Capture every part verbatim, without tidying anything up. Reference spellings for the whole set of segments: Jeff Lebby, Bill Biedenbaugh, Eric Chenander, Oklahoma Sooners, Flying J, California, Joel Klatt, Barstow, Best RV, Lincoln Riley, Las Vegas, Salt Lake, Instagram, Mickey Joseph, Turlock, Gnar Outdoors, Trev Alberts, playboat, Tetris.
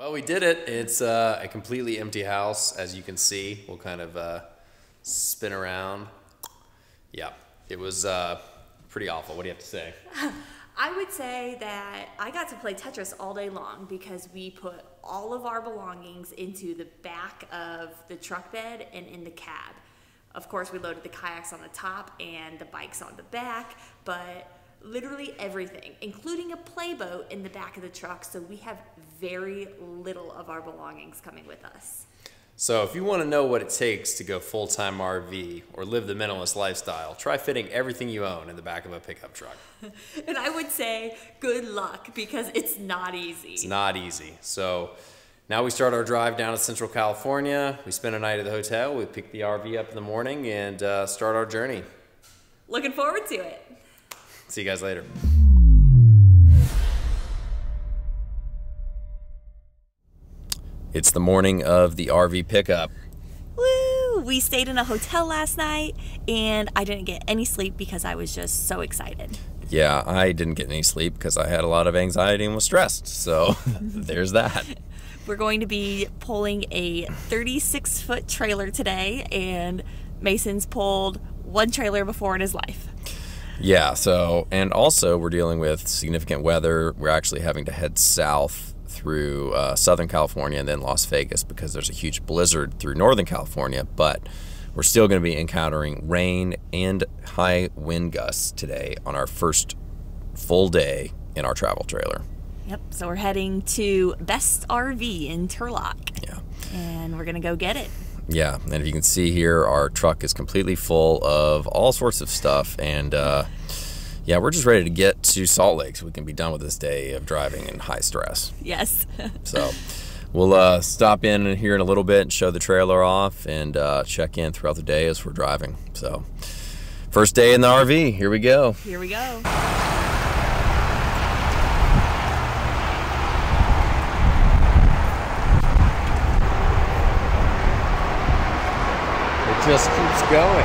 Well, we did it. It's uh, a completely empty house, as you can see. We'll kind of uh, spin around. Yeah, it was uh, pretty awful. What do you have to say? I would say that I got to play Tetris all day long because we put all of our belongings into the back of the truck bed and in the cab. Of course, we loaded the kayaks on the top and the bikes on the back, but literally everything, including a playboat in the back of the truck, so we have very little of our belongings coming with us. So if you want to know what it takes to go full-time R V or live the minimalist lifestyle, try fitting everything you own in the back of a pickup truck. And I would say good luck, because it's not easy. It's not easy. So now we start our drive down to Central California. We spend a night at the hotel, we pick the R V up in the morning, and uh, start our journey. Looking forward to it. See you guys later. It's the morning of the R V pickup. Woo! We stayed in a hotel last night and I didn't get any sleep because I was just so excited. Yeah, I didn't get any sleep because I had a lot of anxiety and was stressed. So there's that. We're going to be pulling a thirty-six foot trailer today, and Mason's pulled one trailer before in his life. Yeah, so, and also we're dealing with significant weather. We're actually having to head south through uh, Southern California and then Las Vegas because there's a huge blizzard through Northern California, but we're still going to be encountering rain and high wind gusts today on our first full day in our travel trailer. Yep, so we're heading to Best R V in Turlock. Yeah. And we're going to go get it. Yeah, and if you can see here, our truck is completely full of all sorts of stuff, and uh, yeah, we're just ready to get to Salt Lake so we can be done with this day of driving in high stress. Yes. So we'll uh, stop in here in a little bit and show the trailer off and uh, check in throughout the day as we're driving. So first day in the R V, here we go. Here we go. Just keeps going.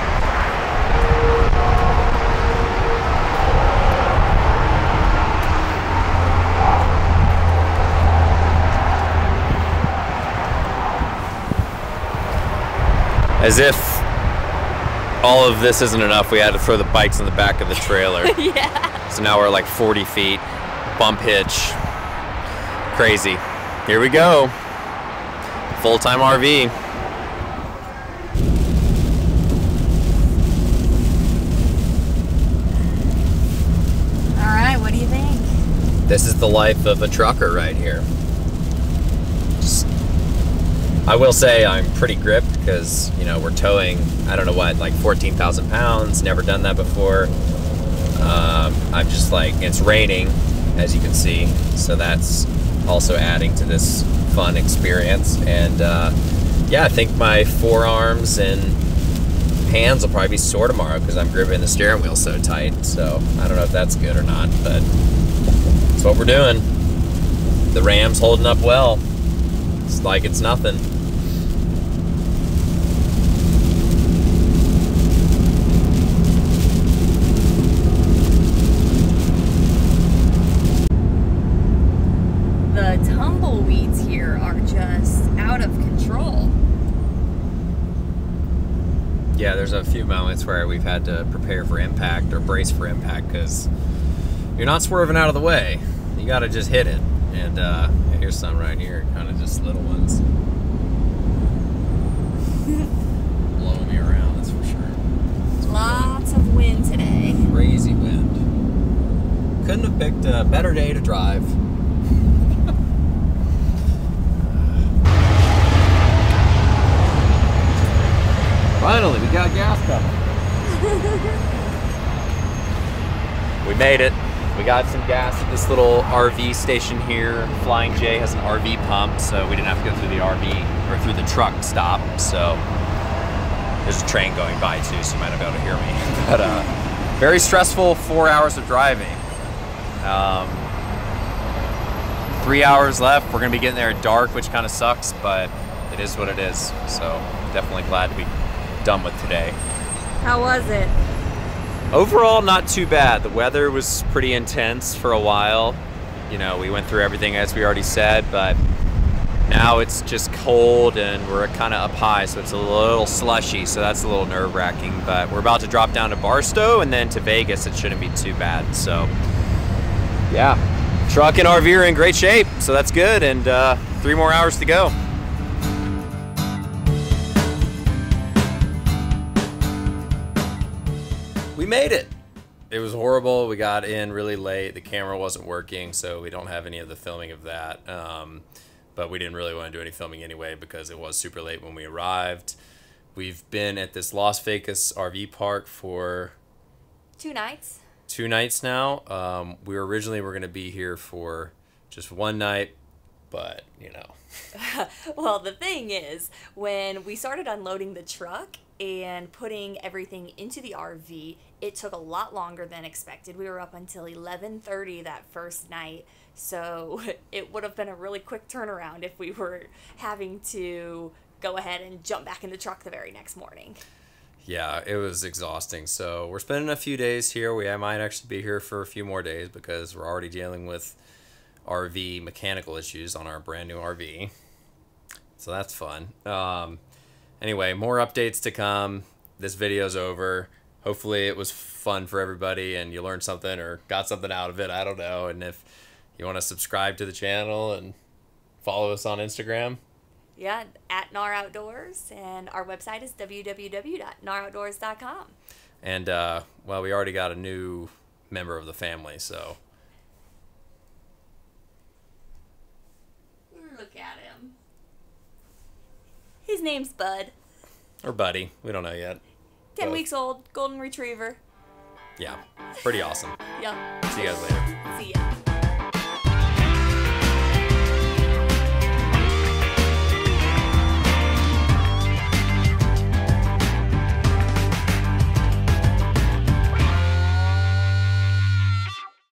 As if all of this isn't enough, we had to throw the bikes in the back of the trailer. Yeah. So now we're like forty feet, bump hitch, crazy. Here we go, full-time R V. This is the life of a trucker right here. Just, I will say I'm pretty gripped because, you know, we're towing, I don't know what, like fourteen thousand pounds, never done that before. Um, I'm just like, it's raining, as you can see, so that's also adding to this fun experience. And uh, yeah, I think my forearms and hands will probably be sore tomorrow because I'm gripping the steering wheel so tight. So I don't know if that's good or not, but what we're doing. The ram's holding up well. It's like it's nothing. The tumbleweeds here are just out of control. Yeah, there's a few moments where we've had to prepare for impact or brace for impact because you're not swerving out of the way. You gotta just hit it. And uh, here's some right here, kind of just little ones. Blowing me around, that's for sure. Lots of wind today. Crazy wind. Couldn't have picked a better day to drive. Finally, we got gas coming. We made it. We got some gas at this little R V station here. Flying J has an R V pump, so we didn't have to go through the R V or through the truck stop. So there's a train going by too, so you might not be able to hear me. But uh, very stressful four hours of driving. Um, three hours left. We're gonna be getting there at dark, which kind of sucks, but it is what it is. So definitely glad to be done with today. How was it? Overall, not too bad. The weather was pretty intense for a while. You know, we went through everything as we already said, but Now it's just cold and we're kind of up high, so it's a little slushy, so that's a little nerve-wracking. But we're about to drop down to Barstow and then to Vegas. It shouldn't be too bad. So yeah, truck and R V are in great shape, so that's good. And uh, three more hours to go. We made it. It was horrible. We got in really late. The camera wasn't working, so we don't have any of the filming of that. Um, but we didn't really want to do any filming anyway because it was super late when we arrived. We've been at this Las Vegas R V park for two nights. Two nights now. Um, we were originally we were going to be here for just one night, but you know. Well, the thing is, when we started unloading the truck and putting everything into the R V, it took a lot longer than expected. We were up until eleven thirty that first night, so it would have been a really quick turnaround if we were having to go ahead and jump back in the truck the very next morning. Yeah, it was exhausting. So we're spending a few days here. We I might actually be here for a few more days because we're already dealing with R V mechanical issues on our brand new R V, so that's fun. Um, anyway, more updates to come. This video's over. Hopefully it was fun for everybody and you learned something or got something out of it. I don't know. And if you want to subscribe to the channel and follow us on Instagram. Yeah, at Gnar Outdoors. And our website is w w w dot gnar outdoors dot com. And, uh, well, we already got a new member of the family, so. Look at him. His name's Bud. Or Buddy. We don't know yet. Ten Both. Weeks old, golden retriever. Yeah, pretty awesome. Yeah. See you guys later.